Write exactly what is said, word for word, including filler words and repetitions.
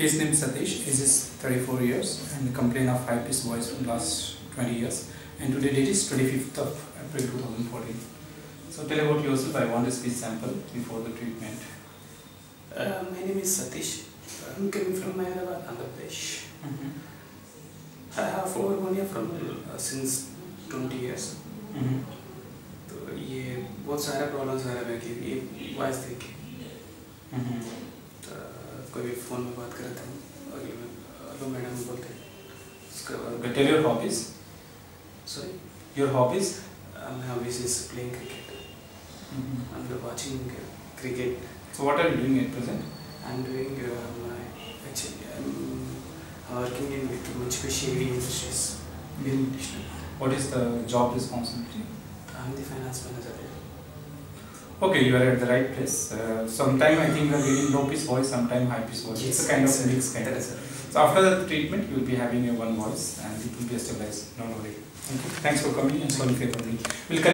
Case name Satish, age is thirty-four years and complaint of high-pitched voice from last twenty years, and today date is twenty-fifth of April two thousand fourteen. So tell about yourself. I want a speech sample before the treatment. Uh, my name is Satish. I'm coming from Maharashtra, Andhra Pradesh. Mm-hmm. I have over one year from uh, since twenty years. तो ये बहुत सारे problems आ रहे हैं कि ये voice देखे कोई फोन में बात करता हूँ और ये हेलो मैडम बोलते हैं। Tell your hobbies. Sorry. Your hobbies? My hobbies is playing cricket. I'm watching cricket. So what are you doing at present? I'm doing my actually I'm working in with much machinery industries. What is the job responsibility? I'm the finance manager. Okay, you are at the right place. Uh, sometime I think you are getting low pitch voice, sometime high pitch voice. Yes, it's a kind yes, of mix kind. Yes, of. So after the treatment, you will be having your one voice and it will be stabilized. No worry. Thank you. Thanks for coming and sorry for coming. We'll